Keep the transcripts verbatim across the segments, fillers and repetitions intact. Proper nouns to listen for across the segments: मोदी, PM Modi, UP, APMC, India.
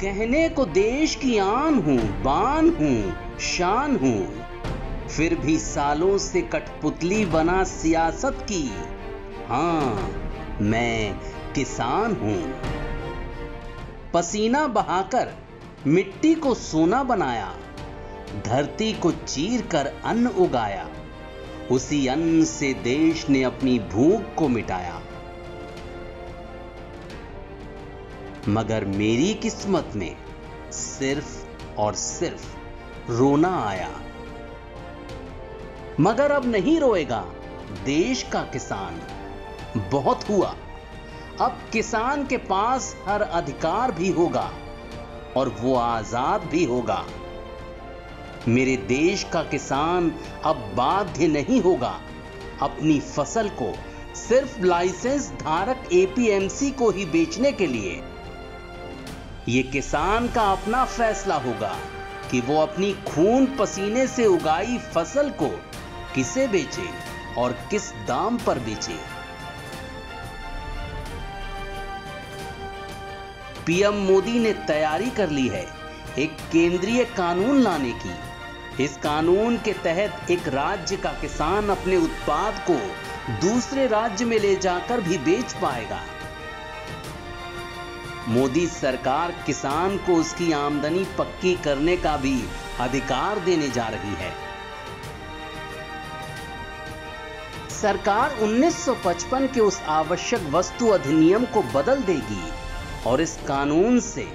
कहने को देश की आन हूं, बान हूं, शान हूं, फिर भी सालों से कठपुतली बना सियासत की। हाँ, मैं किसान हूं। पसीना बहाकर मिट्टी को सोना बनाया, धरती को चीर कर अन्न उगाया, उसी अन्न से देश ने अपनी भूख को मिटाया। मगर मेरी किस्मत में सिर्फ और सिर्फ रोना आया। मगर अब नहीं रोएगा देश का किसान। बहुत हुआ, अब किसान के पास हर अधिकार भी होगा और वो आजाद भी होगा। मेरे देश का किसान अब बाध्य नहीं होगा अपनी फसल को सिर्फ लाइसेंस धारक ए पी एम सी को ही बेचने के लिए। ये किसान का अपना फैसला होगा कि वो अपनी खून पसीने से उगाई फसल को किसे बेचे और किस दाम पर बेचे। पी एम मोदी ने तैयारी कर ली है एक केंद्रीय कानून लाने की। इस कानून के तहत एक राज्य का किसान अपने उत्पाद को दूसरे राज्य में ले जाकर भी बेच पाएगा। मोदी सरकार किसान को उसकी आमदनी पक्की करने का भी अधिकार देने जा रही है। सरकार उन्नीस सौ पचपन के उस आवश्यक वस्तु अधिनियम को बदल देगी और इस कानून से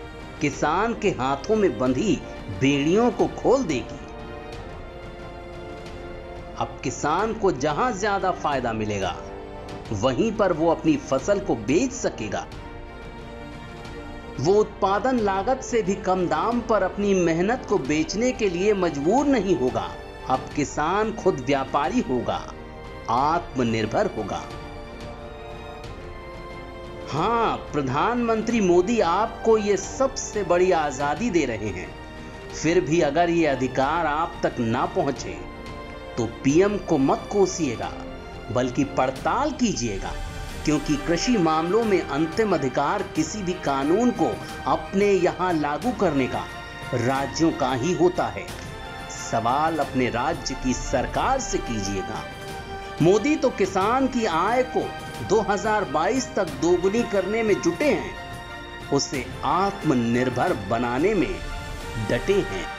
किसान के हाथों में बंधी बेड़ियों को खोल देगी। अब किसान को जहां ज्यादा फायदा मिलेगा वहीं पर वो अपनी फसल को बेच सकेगा। वो उत्पादन लागत से भी कम दाम पर अपनी मेहनत को बेचने के लिए मजबूर नहीं होगा। अब किसान खुद व्यापारी होगा, आत्मनिर्भर होगा। हाँ, प्रधानमंत्री मोदी आपको ये सबसे बड़ी आजादी दे रहे हैं, फिर भी अगर ये अधिकार आप तक ना पहुंचे तो पी एम को मत कोसिएगा बल्कि पड़ताल कीजिएगा, क्योंकि कृषि मामलों में अंतिम अधिकार किसी भी कानून को अपने यहाँ लागू करने का राज्यों का ही होता है। सवाल अपने राज्य की सरकार से कीजिएगा। मोदी तो किसान की आय को दो हज़ार बाईस तक दोगुनी करने में जुटे हैं, उसे आत्मनिर्भर बनाने में डटे हैं।